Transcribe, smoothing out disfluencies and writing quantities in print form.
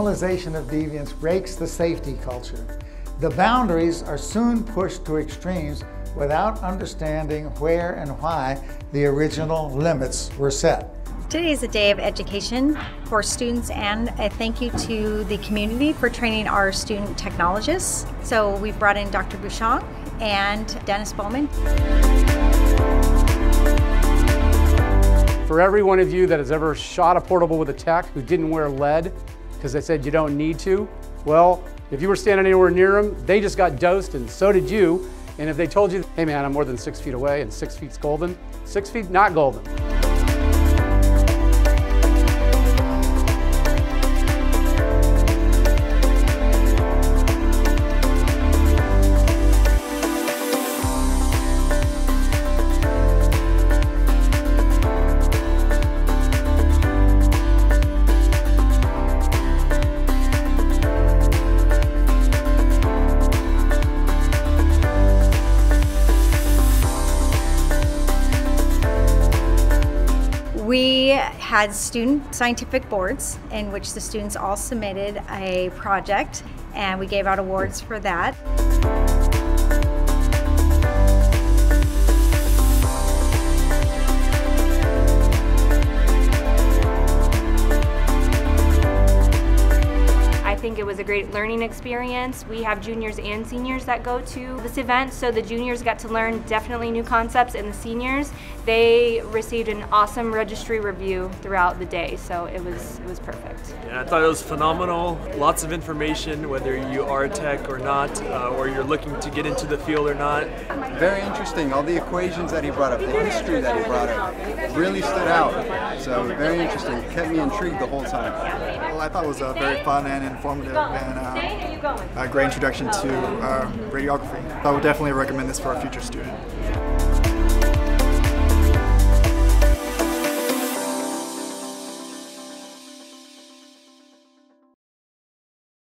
normalization of deviance breaks the safety culture. The boundaries are soon pushed to extremes without understanding where and why the original limits were set. Today is a day of education for students, and a thank you to the community for training our student technologists. So we've brought in Dr. Bushong and Dennis Bowman. For every one of you that has ever shot a portable with a tech who didn't wear lead because they said you don't need to, well, if you were standing anywhere near them, they just got dosed and so did you. And if they told you, hey man, I'm more than 6 feet away and 6 feet's golden, 6 feet not golden. We had student scientific boards in which the students all submitted a project, and we gave out awards for that. I think it was a great learning experience. We have juniors and seniors that go to this event, so the juniors got to learn definitely new concepts, and the seniors, they received an awesome registry review throughout the day, so it was perfect. Yeah, I thought it was phenomenal. Lots of information, whether you are a tech or not, or you're looking to get into the field or not. Very interesting. All the equations that he brought up, the history that he brought up, really stood out. So very interesting. It kept me intrigued the whole time. Well, I thought it was very fun and informative, and a great introduction to radiography. I would definitely recommend this for a future student.